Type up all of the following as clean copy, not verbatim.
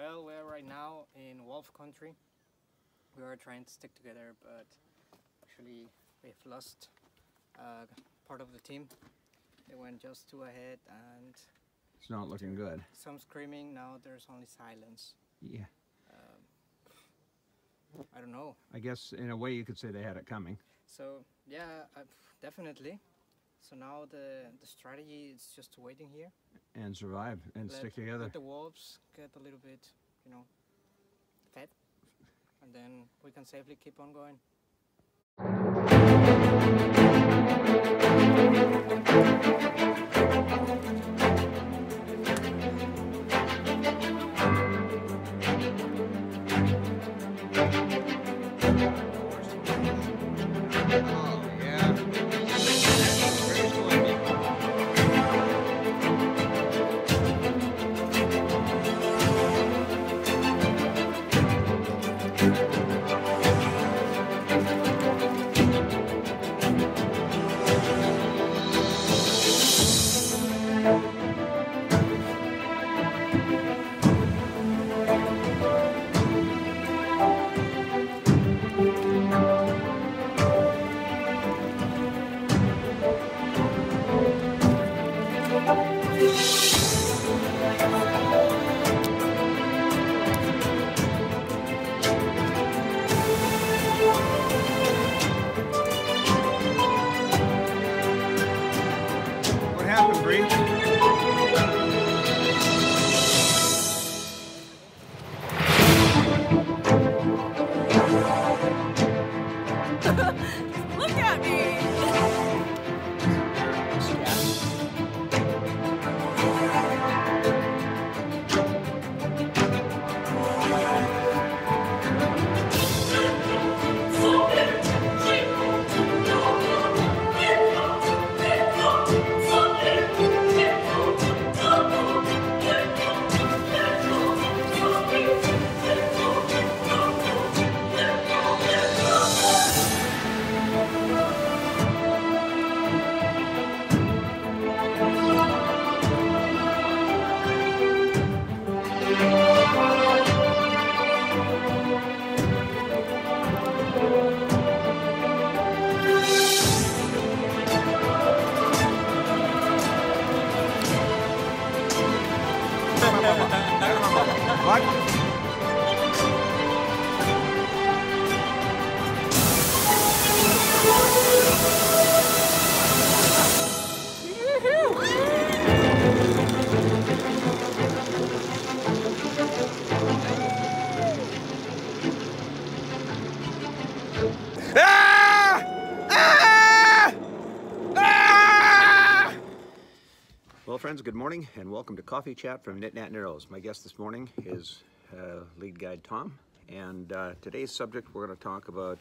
Well, we're right now in wolf country. We are trying to stick together, but actually we've lost part of the team. They went just two ahead and... It's not looking good. Some screaming, now there's only silence. Yeah. I don't know. I guess in a way you could say they had it coming. So yeah, definitely. So now the strategy is just waiting here. And survive and stick together. Let the wolves get a little bit, you know, fed. And then we can safely keep on going. Friends, good morning and welcome to Coffee Chat from Nitinat Narrows. My guest this morning is lead guide Tom, and today's subject we're going to talk about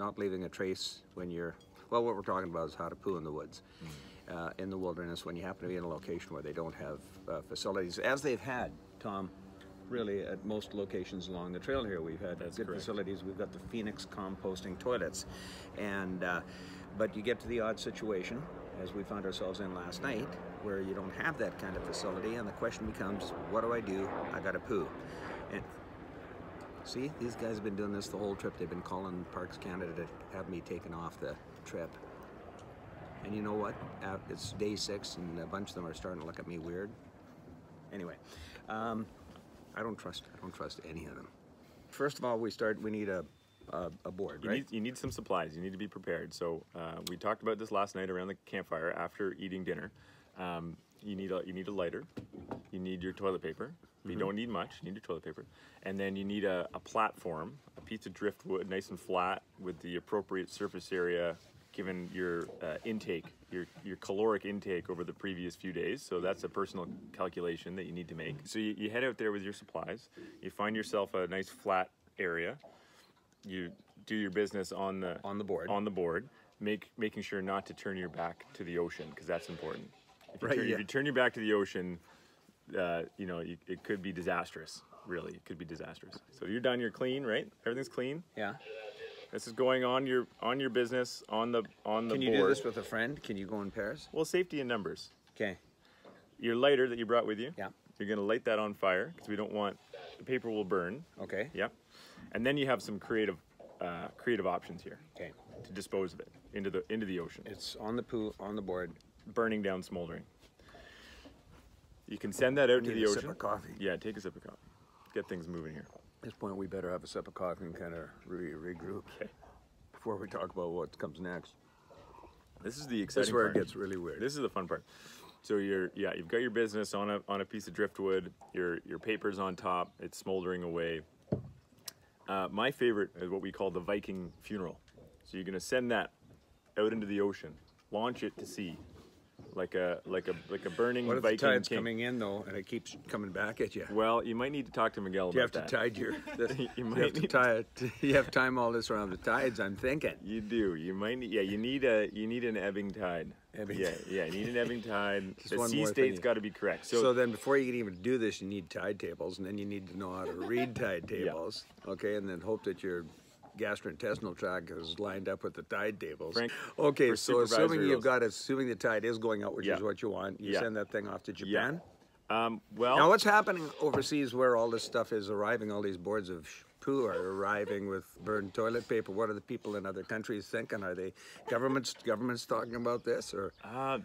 not leaving a trace when you're, well, what we're talking about is how to poo in the woods, in the wilderness, when you happen to be in a location where they don't have facilities, as they've had, Tom, really at most locations along the trail here. We've had That's good correct. Facilities. We've got the Phoenix composting toilets, and but you get to the odd situation, as we found ourselves in last night, where you don't have that kind of facility, and the question becomes, what do? I gotta poo. And see, these guys have been doing this the whole trip. They've been calling Parks Canada to have me taken off the trip. And you know what? It's day 6, and a bunch of them are starting to look at me weird. Anyway, I don't trust any of them. First of all, we need a board, right? You need some supplies. You need to be prepared. So we talked about this last night around the campfire after eating dinner. You need a lighter. You need your toilet paper. Mm-hmm. You don't need much. You need your toilet paper, and then you need a platform, a piece of driftwood, nice and flat, with the appropriate surface area, given your intake, your caloric intake over the previous few days. So that's a personal calculation that you need to make. So you head out there with your supplies. You find yourself a nice flat area. You do your business on the board, making sure not to turn your back to the ocean, because that's important. If you turn your back to the ocean, you know, it could be disastrous. Really, it could be disastrous. So you're done. You're clean, right? Everything's clean. Yeah. This is going on your business on the board. Can you do this with a friend? Can you go in pairs? Well, safety in numbers. Okay. Your lighter that you brought with you. Yeah. You're going to light that on fire because we don't want, the paper will burn. Okay. Yep. And then you have some creative options here. Okay. To dispose of it into the ocean. It's on the board, burning down, smoldering. You can send that out to the ocean. Take a sip of coffee. Yeah, take a sip of coffee. Get things moving here. At this point, we better have a sip of coffee and kind of regroup before we talk about what comes next. This is the exciting part. This is where it gets really weird. This is the fun part. So you've got your business on a piece of driftwood. Your paper's on top. It's smoldering away. My favorite is what we call the Viking funeral. So you're gonna send that out into the ocean, launch it to sea, like a burning Viking. What if the tide's coming in though, and it keeps coming back at you? Well, you might need to talk to Miguel about that. You have time all this around the tides. I'm thinking. You do. You might need. Yeah, you need an ebbing tide. Yeah, you need an ebbing tide. The sea state's got to be correct. So then before you can even do this, you need tide tables, and then you need to know how to read tide tables, okay, and then hope that your gastrointestinal tract is lined up with the tide tables. Okay, so assuming the tide is going out, which is what you want, you send that thing off to Japan? Yeah. Now, what's happening overseas where all this stuff is arriving, all these boards of poo are arriving with burned toilet paper? What are the people in other countries thinking? Are they governments talking about this? Or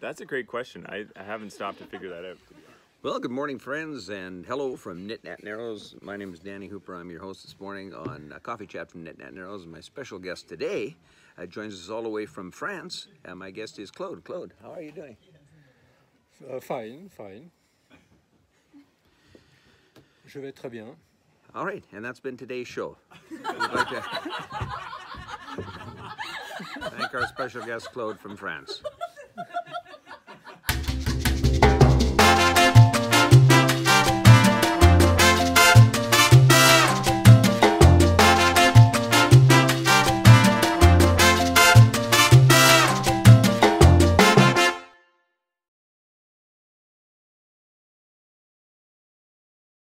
that's a great question. I haven't stopped to figure that out. Well, good morning, friends, and hello from Nitinat Narrows. My name is Danny Hooper. I'm your host this morning on Coffee Chat from Nitinat Narrows. My special guest today joins us all the way from France, and my guest is Claude. Claude, how are you doing? Fine. Je vais très bien. All right, and that's been today's show. We'd like to thank our special guest, Claude, from France.